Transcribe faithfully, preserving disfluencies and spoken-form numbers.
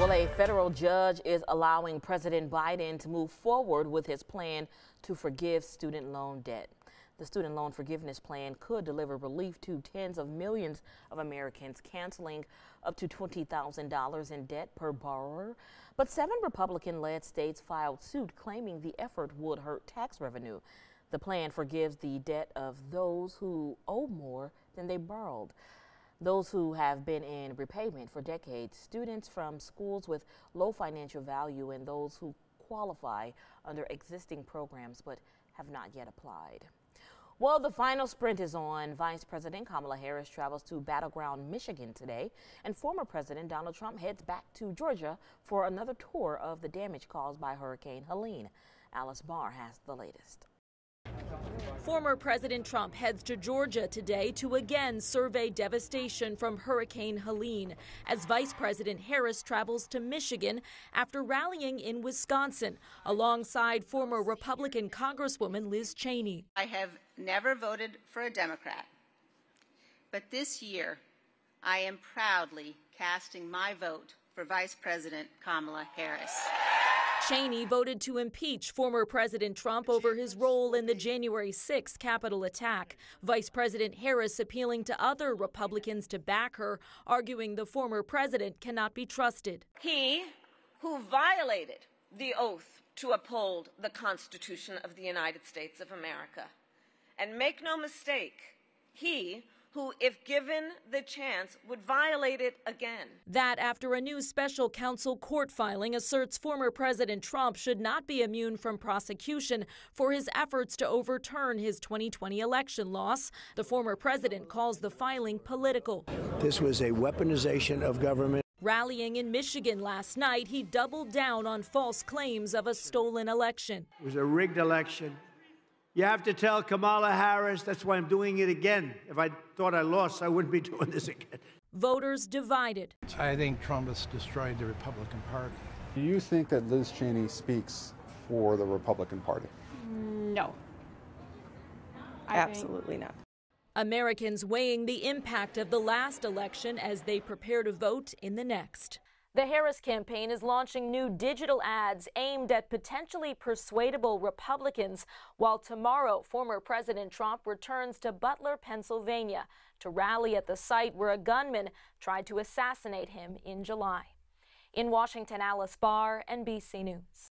Well, a federal judge is allowing President Biden to move forward with his plan to forgive student loan debt. The student loan forgiveness plan could deliver relief to tens of millions of Americans, canceling up to twenty thousand dollars in debt per borrower. But seven Republican-led states filed suit, claiming the effort would hurt tax revenue. The plan forgives the debt of those who owe more than they borrowed. Those who have been in repayment for decades, students from schools with low financial value, and those who qualify under existing programs but have not yet applied. Well, the final sprint is on. Vice President Kamala Harris travels to battleground Michigan today, and former President Donald Trump heads back to Georgia for another tour of the damage caused by Hurricane Helene. Alice Barr has the latest. Former President Trump heads to Georgia today to again survey devastation from Hurricane Helene, as Vice President Harris travels to Michigan after rallying in Wisconsin alongside former Republican Congresswoman Liz Cheney. I have never voted for a Democrat, but this year I am proudly casting my vote for Vice President Kamala Harris. Cheney voted to impeach former President Trump over his role in the January sixth Capitol attack. Vice President Harris appealing to other Republicans to back her, arguing the former president cannot be trusted. He, who violated the oath to uphold the Constitution of the United States of America. And make no mistake, he, who, if given the chance, would violate it again. That after a new special counsel court filing asserts former President Trump should not be immune from prosecution for his efforts to overturn his twenty twenty election loss. The former president calls the filing political. This was a weaponization of government. Rallying in Michigan last night, he doubled down on false claims of a stolen election. It was a rigged election. You have to tell Kamala Harris, that's why I'm doing it again. If I thought I lost, I wouldn't be doing this again. Voters divided. I think Trump has destroyed the Republican Party. Do you think that Liz Cheney speaks for the Republican Party? No. I Absolutely think. not. Americans weighing the impact of the last election as they prepare to vote in the next. The Harris campaign is launching new digital ads aimed at potentially persuadable Republicans, while tomorrow former President Trump returns to Butler, Pennsylvania, to rally at the site where a gunman tried to assassinate him in July. In Washington, Alice Barr, N B C News.